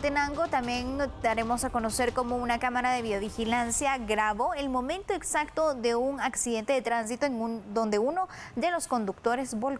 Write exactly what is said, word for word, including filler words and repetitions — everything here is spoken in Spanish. Chimaltenango también daremos a conocer cómo una cámara de videovigilancia grabó el momento exacto de un accidente de tránsito en un, donde uno de los conductores volcó.